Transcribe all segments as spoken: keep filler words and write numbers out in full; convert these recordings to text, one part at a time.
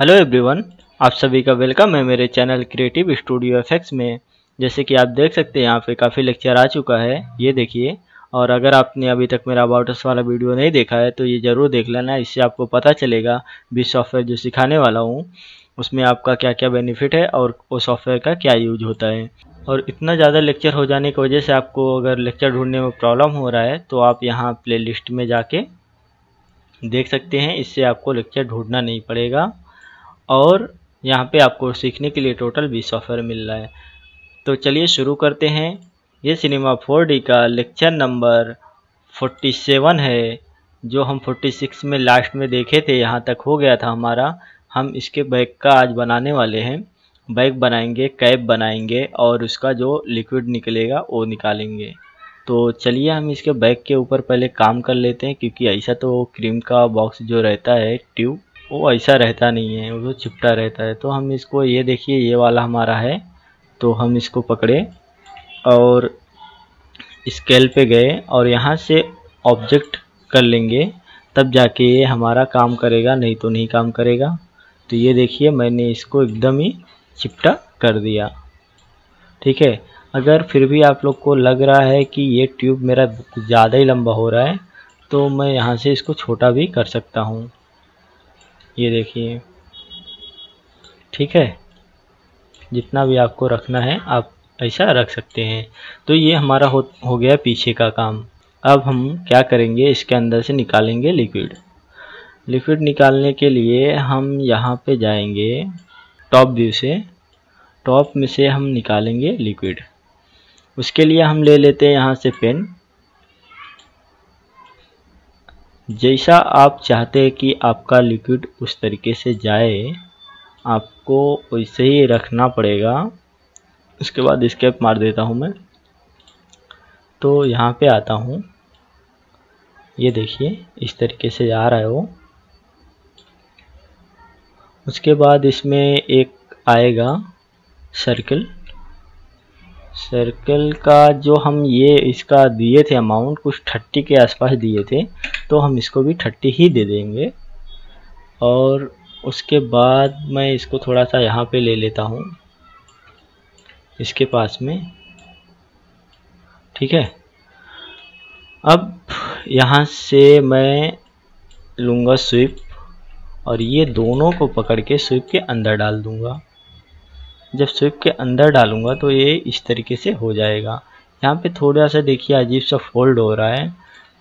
Hello everyone, आप सभी का वेलकम है मेरे channel creative studio F X में। जैसे कि आप देख सकते हैं यहाँ पे काफ़ी लेक्चर आ चुका है, ये देखिए। और अगर आपने अभी तक मेरा अबाउट अस वाला वीडियो नहीं देखा है तो ये ज़रूर देख लेना, इससे आपको पता चलेगा भी सॉफ्टवेयर जो सिखाने वाला हूँ उसमें आपका क्या क्या बेनिफिट है और वो सॉफ्टवेयर का क्या यूज होता है। और इतना ज़्यादा लेक्चर हो जाने की वजह से आपको अगर लेक्चर ढूंढने में प्रॉब्लम हो रहा है तो आप यहाँ प्ले लिस्ट में जाके देख सकते हैं, इससे आपको लेक्चर ढूंढना नहीं पड़ेगा। और यहाँ पे आपको सीखने के लिए टोटल बीस सॉफ्टवेयर मिल रहा है। तो चलिए शुरू करते हैं। ये सिनेमा फोर डी का लेक्चर नंबर सैंतालीस है, जो हम छियालीस में लास्ट में देखे थे। यहाँ तक हो गया था हमारा। हम इसके बैक का आज बनाने वाले हैं। बैक बनाएंगे, कैप बनाएंगे और उसका जो लिक्विड निकलेगा वो निकालेंगे। तो चलिए हम इसके बैक के ऊपर पहले काम कर लेते हैं, क्योंकि ऐसा तो क्रीम का बॉक्स जो रहता है ट्यूब वो ऐसा रहता नहीं है, वो चिपटा रहता है। तो हम इसको, ये देखिए ये वाला हमारा है, तो हम इसको पकड़े और स्केल पे गए और यहाँ से ऑब्जेक्ट कर लेंगे, तब जाके ये हमारा काम करेगा, नहीं तो नहीं काम करेगा। तो ये देखिए मैंने इसको एकदम ही चिपटा कर दिया, ठीक है। अगर फिर भी आप लोग को लग रहा है कि ये ट्यूब मेरा ज़्यादा ही लंबा हो रहा है तो मैं यहाँ से इसको छोटा भी कर सकता हूँ, ये देखिए, ठीक है। जितना भी आपको रखना है आप ऐसा रख सकते हैं। तो ये हमारा हो हो गया पीछे का काम। अब हम क्या करेंगे, इसके अंदर से निकालेंगे लिक्विड। लिक्विड निकालने के लिए हम यहाँ पे जाएंगे टॉप व्यू से, टॉप में से हम निकालेंगे लिक्विड। उसके लिए हम ले लेते हैं यहाँ से पेन। जैसा आप चाहते हैं कि आपका लिक्विड उस तरीके से जाए, आपको वैसे ही रखना पड़ेगा। उसके बाद स्केप मार देता हूं मैं, तो यहां पे आता हूं, ये देखिए इस तरीके से जा रहा है वो। उसके बाद इसमें एक आएगा सर्कल। सर्कल का जो हम ये इसका दिए थे अमाउंट, कुछ थर्टी के आसपास दिए थे, तो हम इसको भी थर्टी ही दे देंगे। और उसके बाद मैं इसको थोड़ा सा यहाँ पे ले लेता हूँ इसके पास में, ठीक है। अब यहाँ से मैं लूँगा स्वीप और ये दोनों को पकड़ के स्वीप के अंदर डाल दूँगा। जब स्वीप के अंदर डालूँगा तो ये इस तरीके से हो जाएगा। यहाँ पे थोड़ा सा देखिए अजीब सा फोल्ड हो रहा है,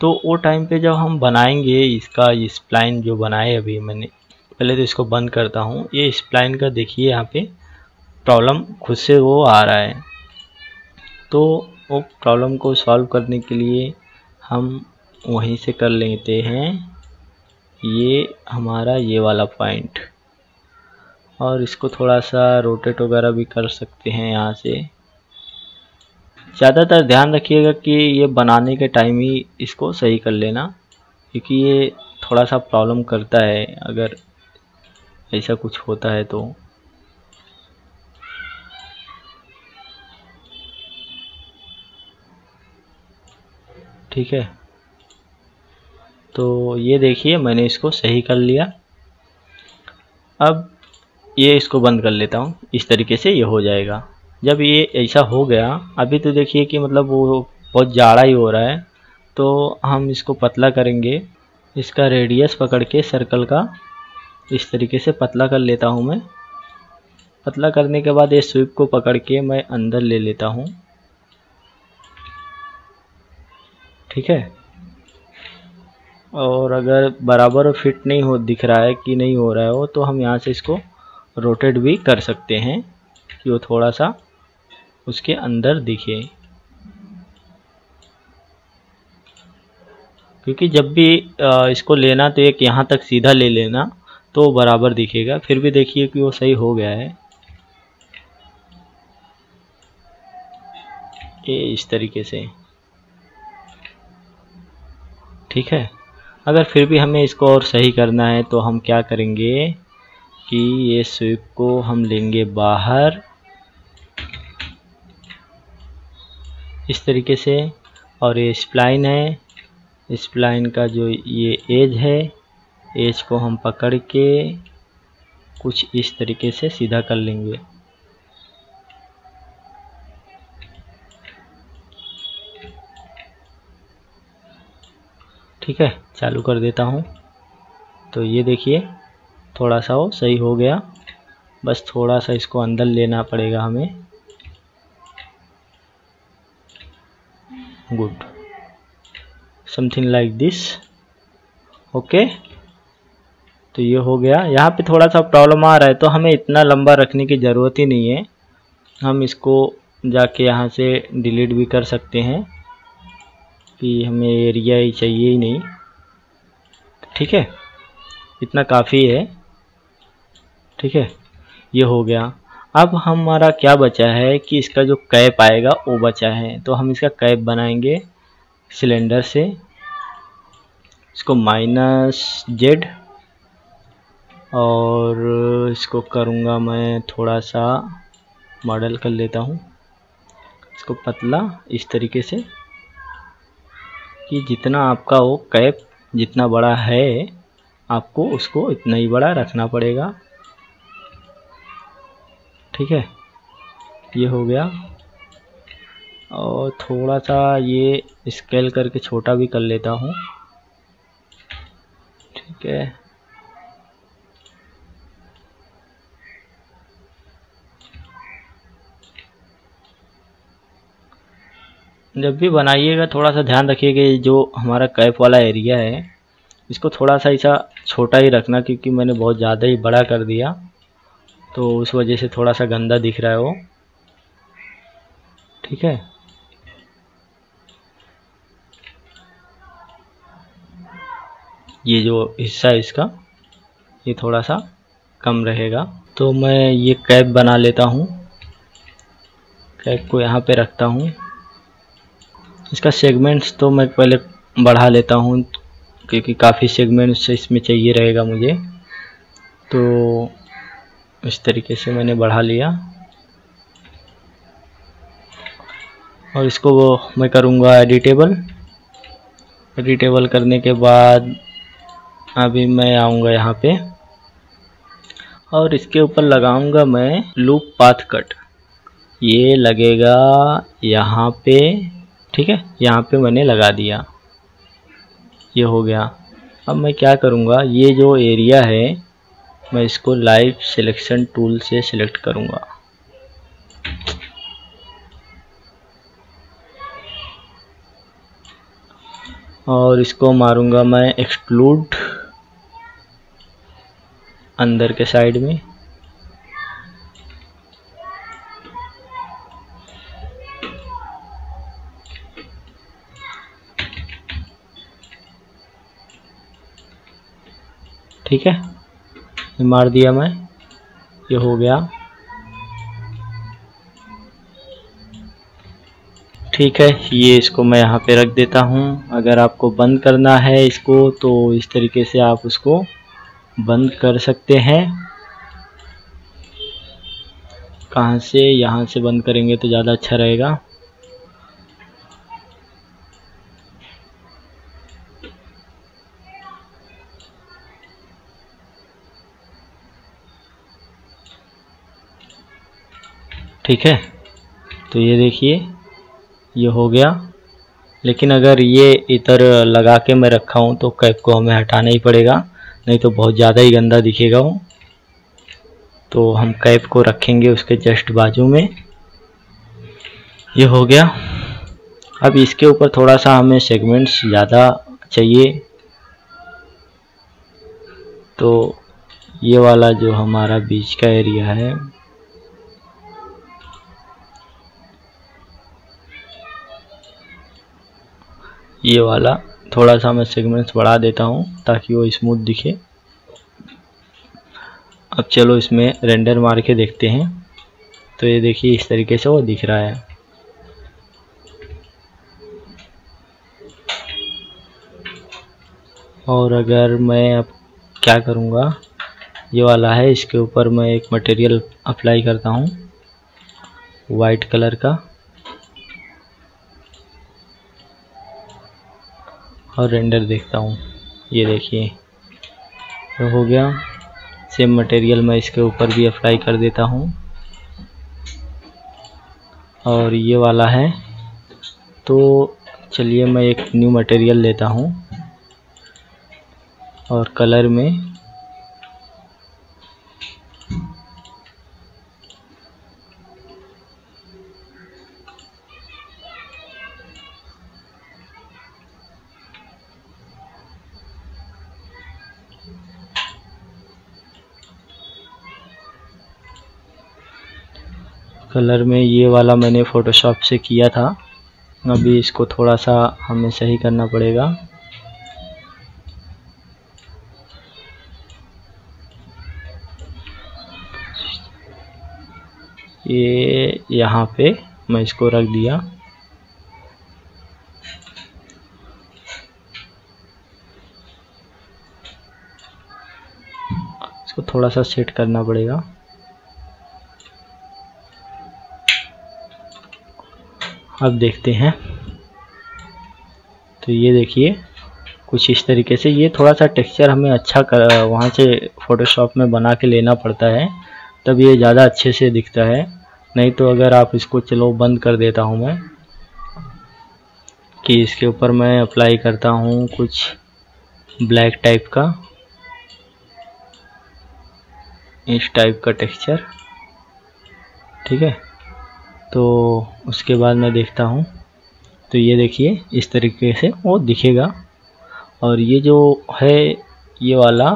तो वो टाइम पे जब हम बनाएंगे इसका स्प्लाइन जो बनाए अभी मैंने, पहले तो इसको बंद करता हूँ। ये स्प्लाइन का देखिए यहाँ पे प्रॉब्लम खुद से वो आ रहा है, तो वो प्रॉब्लम को सॉल्व करने के लिए हम वहीं से कर लेते हैं। ये हमारा ये वाला पॉइंट, और इसको थोड़ा सा रोटेट वगैरह भी कर सकते हैं यहाँ से। ज़्यादातर ध्यान रखिएगा कि ये बनाने के टाइम ही इसको सही कर लेना, क्योंकि ये थोड़ा सा प्रॉब्लम करता है अगर ऐसा कुछ होता है तो। ठीक है, तो ये देखिए मैंने इसको सही कर लिया। अब ये इसको बंद कर लेता हूँ, इस तरीके से ये हो जाएगा। जब ये ऐसा हो गया, अभी तो देखिए कि मतलब वो बहुत जाड़ा ही हो रहा है, तो हम इसको पतला करेंगे। इसका रेडियस पकड़ के सर्कल का इस तरीके से पतला कर लेता हूँ मैं। पतला करने के बाद ये स्वीप को पकड़ के मैं अंदर ले लेता हूँ, ठीक है। और अगर बराबर फिट नहीं हो, दिख रहा है कि नहीं हो रहा है वो, तो हम यहाँ से इसको रोटेट भी कर सकते हैं कि वो थोड़ा सा उसके अंदर दिखे। क्योंकि जब भी इसको लेना तो एक यहाँ तक सीधा ले लेना, तो बराबर दिखेगा। फिर भी देखिए कि वो सही हो गया है, ये इस तरीके से, ठीक है। अगर फिर भी हमें इसको और सही करना है तो हम क्या करेंगे कि ये स्वीप को हम लेंगे बाहर इस तरीके से, और ये स्प्लाइन है, स्प्लाइन का जो ये एज है, एज को हम पकड़ के कुछ इस तरीके से सीधा कर लेंगे। ठीक है, चालू कर देता हूँ। तो ये देखिए थोड़ा सा वो सही हो गया, बस थोड़ा सा इसको अंदर लेना पड़ेगा हमें। Good, something like this. Okay, तो ये हो गया। यहाँ पे थोड़ा सा प्रॉब्लम आ रहा है, तो हमें इतना लंबा रखने की ज़रूरत ही नहीं है, हम इसको जाके यहाँ से डिलीट भी कर सकते हैं कि हमें एरिया ही चाहिए ही नहीं। ठीक है, इतना काफ़ी है। ठीक है, ये हो गया। अब हमारा क्या बचा है कि इसका जो कैप आएगा वो बचा है, तो हम इसका कैप बनाएंगे सिलेंडर से। इसको माइनस जेड और इसको करूँगा मैं थोड़ा सा मॉडल कर लेता हूँ इसको पतला इस तरीके से कि जितना आपका वो कैप जितना बड़ा है आपको उसको इतना ही बड़ा रखना पड़ेगा। ठीक है, ये हो गया। और थोड़ा सा ये स्केल करके छोटा भी कर लेता हूँ। ठीक है, जब भी बनाइएगा थोड़ा सा ध्यान रखिएगा कि जो हमारा कैप वाला एरिया है इसको थोड़ा सा ऐसा छोटा ही रखना, क्योंकि मैंने बहुत ज़्यादा ही बड़ा कर दिया तो उस वजह से थोड़ा सा गंदा दिख रहा है वो। ठीक है, ये जो हिस्सा है इसका ये थोड़ा सा कम रहेगा, तो मैं ये कैप बना लेता हूँ। कैप को यहाँ पे रखता हूँ। इसका सेगमेंट्स तो मैं पहले बढ़ा लेता हूँ क्योंकि काफ़ी सेगमेंट्स इसमें चाहिए रहेगा मुझे, तो इस तरीके से मैंने बढ़ा लिया। और इसको वो मैं करूँगा एडिटेबल। एडिटेबल करने के बाद अभी मैं आऊँगा यहाँ पे और इसके ऊपर लगाऊँगा मैं लूप पाथ कट, ये लगेगा यहाँ पे। ठीक है, यहाँ पे मैंने लगा दिया। ये हो गया। अब मैं क्या करूँगा, ये जो एरिया है मैं इसको लाइव सिलेक्शन टूल से सिलेक्ट करूँगा। और इसको मारूँगा मैं एक्सक्लूड अंदर के साइड में। ठीक है, ये मार दिया मैं। ये हो गया। ठीक है, ये इसको मैं यहाँ पे रख देता हूँ। अगर आपको बंद करना है इसको तो इस तरीके से आप उसको बंद कर सकते हैं। कहाँ से, यहाँ से बंद करेंगे तो ज़्यादा अच्छा रहेगा। ठीक है, तो ये देखिए ये हो गया। लेकिन अगर ये इधर लगा के मैं रखा हूँ तो कैप को हमें हटाना ही पड़ेगा, नहीं तो बहुत ज़्यादा ही गंदा दिखेगा वो। तो हम कैप को रखेंगे उसके जस्ट बाजू में। ये हो गया। अब इसके ऊपर थोड़ा सा हमें सेगमेंट्स ज़्यादा चाहिए, तो ये वाला जो हमारा बीच का एरिया है ये वाला थोड़ा सा मैं सेगमेंट्स बढ़ा देता हूँ ताकि वो स्मूथ दिखे। अब चलो इसमें रेंडर मार के देखते हैं। तो ये देखिए इस तरीके से वो दिख रहा है। और अगर मैं अब क्या करूँगा, ये वाला है इसके ऊपर मैं एक मटेरियल अप्लाई करता हूँ वाइट कलर का और रेंडर देखता हूँ। ये देखिए ये हो गया। सेम मटेरियल मैं इसके ऊपर भी अप्लाई कर देता हूँ, और ये वाला है। तो चलिए मैं एक न्यू मटेरियल लेता हूँ और कलर में कलर में ये वाला मैंने फ़ोटोशॉप से किया था, अभी इसको थोड़ा सा हमें सही करना पड़ेगा। ये यहाँ पे मैं इसको रख दिया। इसको थोड़ा सा सेट करना पड़ेगा। अब देखते हैं, तो ये देखिए कुछ इस तरीके से। ये थोड़ा सा टेक्सचर हमें अच्छा कर वहाँ से फ़ोटोशॉप में बना के लेना पड़ता है, तब ये ज़्यादा अच्छे से दिखता है। नहीं तो अगर आप इसको, चलो बंद कर देता हूँ मैं, कि इसके ऊपर मैं अप्लाई करता हूँ कुछ ब्लैक टाइप का, इस टाइप का टेक्सचर, ठीक है। तो उसके बाद मैं देखता हूँ, तो ये देखिए इस तरीके से वो दिखेगा। और ये जो है ये वाला,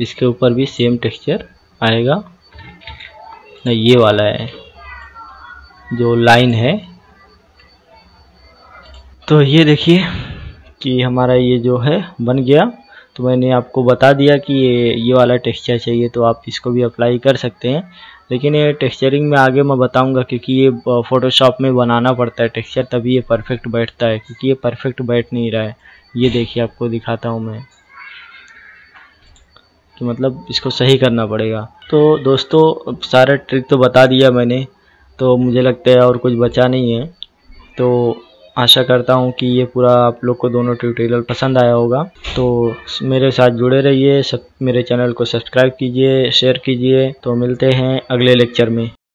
इसके ऊपर भी सेम टेक्सचर आएगा। नहीं, ये वाला है जो लाइन है। तो ये देखिए कि हमारा ये जो है बन गया। तो मैंने आपको बता दिया कि ये ये वाला टेक्सचर चाहिए, तो आप इसको भी अप्लाई कर सकते हैं। लेकिन ये टेक्सचरिंग में आगे मैं बताऊंगा, क्योंकि ये फ़ोटोशॉप में बनाना पड़ता है टेक्सचर, तभी ये परफेक्ट बैठता है, क्योंकि ये परफेक्ट बैठ नहीं रहा है। ये देखिए आपको दिखाता हूँ मैं, कि मतलब इसको सही करना पड़ेगा। तो दोस्तों सारा ट्रिक तो बता दिया मैंने, तो मुझे लगता है और कुछ बचा नहीं है। तो आशा करता हूँ कि ये पूरा आप लोग को दोनों ट्यूटोरियल पसंद आया होगा। तो मेरे साथ जुड़े रहिए, सब मेरे चैनल को सब्सक्राइब कीजिए, शेयर कीजिए। तो मिलते हैं अगले लेक्चर में।